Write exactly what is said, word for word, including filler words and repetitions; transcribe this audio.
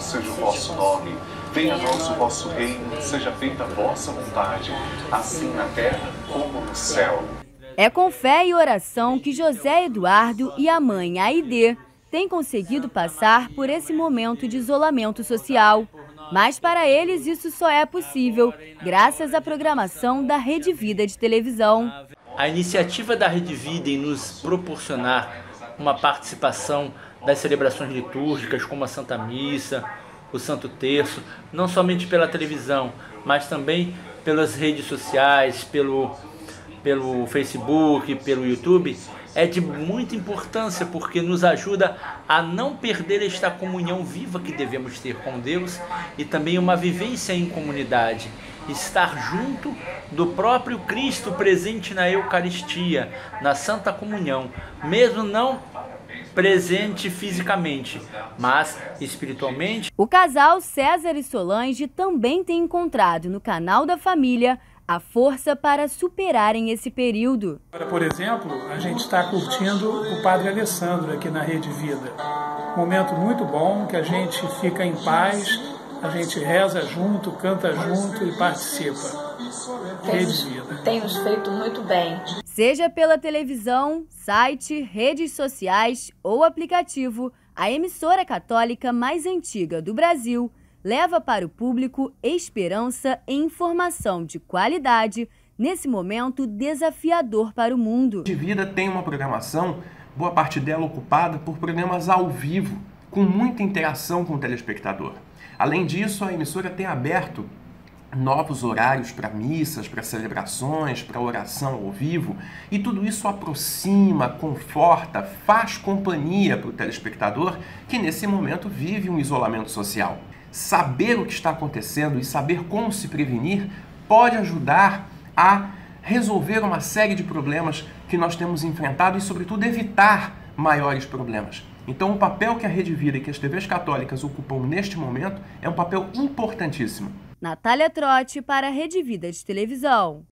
Seja o vosso nome, venha a nós o vosso reino, seja feita a vossa vontade, assim na terra como no céu. É com fé e oração que José Eduardo e a mãe Aide têm conseguido passar por esse momento de isolamento social. Mas para eles isso só é possível graças à programação da Rede Vida de televisão. A iniciativa da Rede Vida em nos proporcionar uma participação das celebrações litúrgicas, como a Santa Missa, o Santo Terço, não somente pela televisão, mas também pelas redes sociais, pelo, pelo Facebook, pelo YouTube, é de muita importância, porque nos ajuda a não perder esta comunhão viva que devemos ter com Deus e também uma vivência em comunidade. Estar junto do próprio Cristo presente na Eucaristia, na Santa Comunhão, mesmo não presente fisicamente, mas espiritualmente. O casal César e Solange também tem encontrado no canal da família a força para superarem esse período. Por exemplo, a gente está curtindo o Padre Alessandro aqui na Rede Vida. Momento muito bom, que a gente fica em paz, a gente reza junto, canta junto e participa. Rede Vida. Temos feito muito bem. Seja pela televisão, site, redes sociais ou aplicativo, a emissora católica mais antiga do Brasil leva para o público esperança e informação de qualidade nesse momento desafiador para o mundo. Rede Vida tem uma programação, boa parte dela ocupada por programas ao vivo, com muita interação com o telespectador. Além disso, a emissora tem aberto novos horários para missas, para celebrações, para oração ao vivo, e tudo isso aproxima, conforta, faz companhia para o telespectador que nesse momento vive um isolamento social. Saber o que está acontecendo e saber como se prevenir pode ajudar a resolver uma série de problemas que nós temos enfrentado e, sobretudo, evitar maiores problemas. Então, o papel que a Rede Vida e que as T Vs católicas ocupam neste momento é um papel importantíssimo. Natália Trotte para a Rede Vida de televisão.